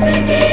Hallelujah.